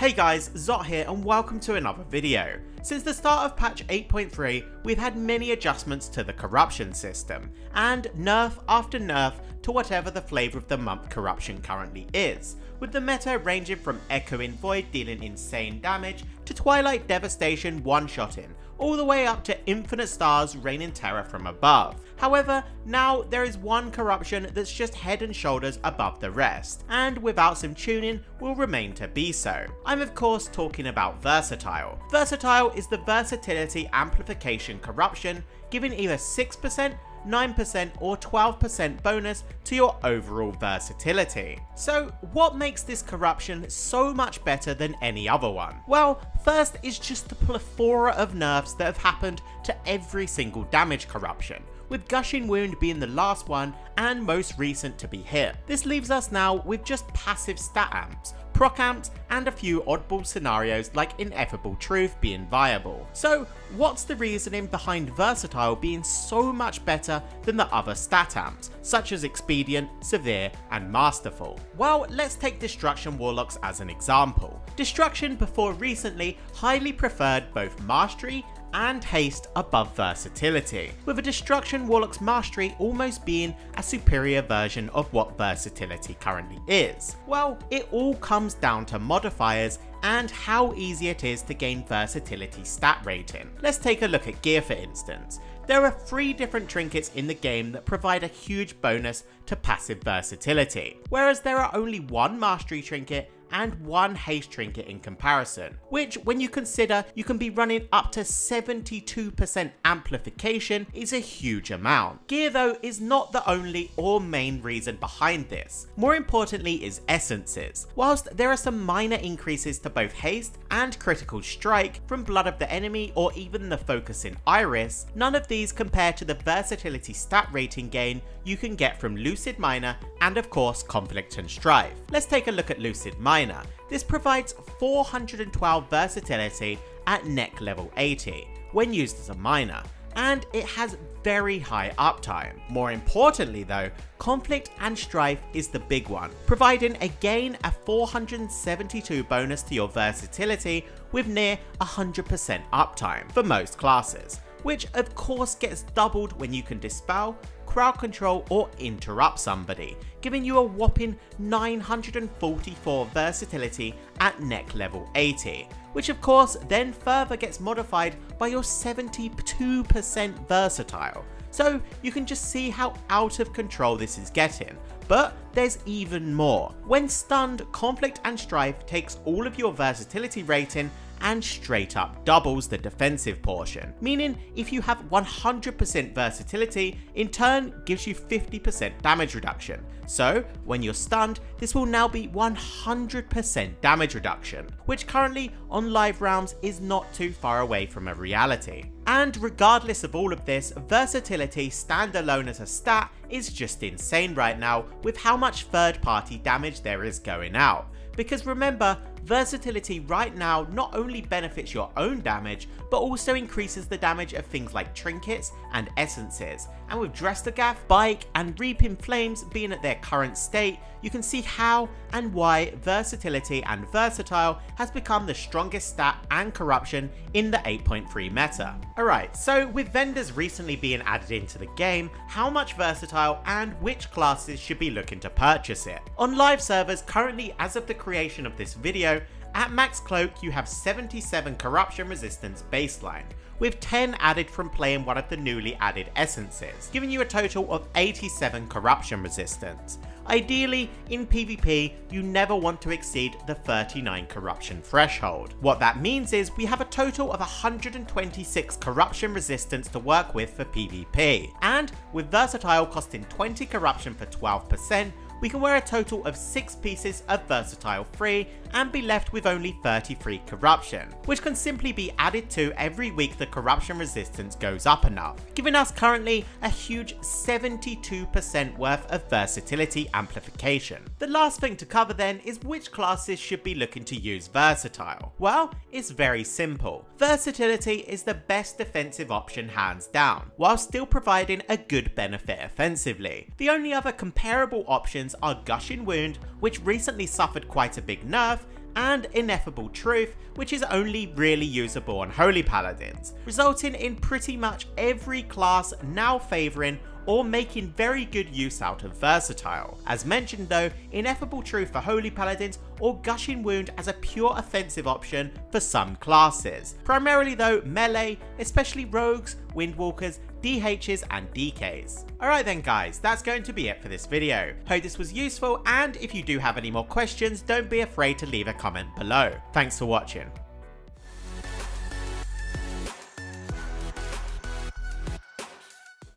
Hey guys, Zot here and welcome to another video. Since the start of patch 8.3, we've had many adjustments to the corruption system, and nerf after nerf to whatever the flavour of the month corruption currently is, with the meta ranging from Echoing Void dealing insane damage to Twilight Devastation one-shotting, all the way up to infinite stars raining terror from above. However, now there is one corruption that's just head and shoulders above the rest, and without some tuning will remain to be so. I'm of course talking about Versatile. Versatile is the versatility amplification corruption, giving either 6%, 9% or 12% bonus to your overall versatility. So what makes this corruption so much better than any other one? Well, first is just the plethora of nerfs that have happened to every single damage corruption, with Gushing Wound being the last one and most recent to be hit. This leaves us now with just passive stat amps, proc amps and a few oddball scenarios like Ineffable Truth being viable. So what's the reasoning behind Versatile being so much better than the other stat amps, such as Expedient, Severe and Masterful? Well, let's take Destruction Warlocks as an example. Destruction before recently highly preferred both Mastery and Haste above Versatility, with a Destruction Warlock's Mastery almost being a superior version of what Versatility currently is. Well, it all comes down to modifiers and how easy it is to gain versatility stat rating. Let's take a look at gear for instance. There are 3 different trinkets in the game that provide a huge bonus to passive versatility, whereas there are only one mastery trinket and one haste trinket in comparison, which when you consider you can be running up to 72% amplification is a huge amount. Gear though is not the only or main reason behind this. More importantly is essences. Whilst there are some minor increases to both haste and critical strike from Blood of the Enemy or even the Focusing Iris, none of these compare to the versatility stat rating gain you can get from Lucid Miner and of course Conflict and Strife. Let's take a look at Lucid Miner. This provides 412 versatility at neck level 80 when used as a miner, and it has very high uptime. More importantly though, Conflict and Strife is the big one, providing again a 472 bonus to your versatility with near 100% uptime for most classes, which of course gets doubled when you can dispel, crowd control or interrupt somebody, giving you a whopping 944 versatility at neck level 80, which of course then further gets modified by your 72% versatile. So you can just see how out of control this is getting, but there's even more. When stunned, Conflict and Strife takes all of your versatility rating and straight up doubles the defensive portion, meaning if you have 100% versatility, in turn gives you 50% damage reduction. So when you're stunned, this will now be 100% damage reduction, which currently on live rounds is not too far away from a reality. And regardless of all of this, versatility standalone as a stat is just insane right now with how much third-party damage there is going out. Because remember, versatility right now not only benefits your own damage, but also increases the damage of things like trinkets and essences. And with Dressed the Gaff, Bike and Reaping Flames being at their current state, you can see how and why versatility and versatile has become the strongest stat and corruption in the 8.3 meta. Alright, so with vendors recently being added into the game, how much versatile and which classes should be looking to purchase it? On live servers currently as of the creation of this video, at max cloak you have 77 corruption resistance baseline, with 10 added from playing one of the newly added essences, giving you a total of 87 corruption resistance. Ideally, in PvP, you never want to exceed the 39 corruption threshold. What that means is we have a total of 126 corruption resistance to work with for PvP, and with Versatile costing 20 corruption for 12%, we can wear a total of 6 pieces of versatile free and be left with only 33 corruption, which can simply be added to every week the corruption resistance goes up enough, giving us currently a huge 72% worth of versatility amplification. The last thing to cover then is which classes should be looking to use versatile. Well, it's very simple. Versatility is the best defensive option hands down, while still providing a good benefit offensively. The only other comparable options are Gushing Wound, which recently suffered quite a big nerf, and Ineffable Truth, which is only really usable on Holy Paladins, resulting in pretty much every class now favouring or making very good use out of Versatile. As mentioned though, Ineffable Truth for Holy Paladins or Gushing Wound as a pure offensive option for some classes. Primarily though, melee, especially rogues, windwalkers, DHs and DKs. Alright then guys, that's going to be it for this video. Hope this was useful, and if you do have any more questions, don't be afraid to leave a comment below. Thanks for watching.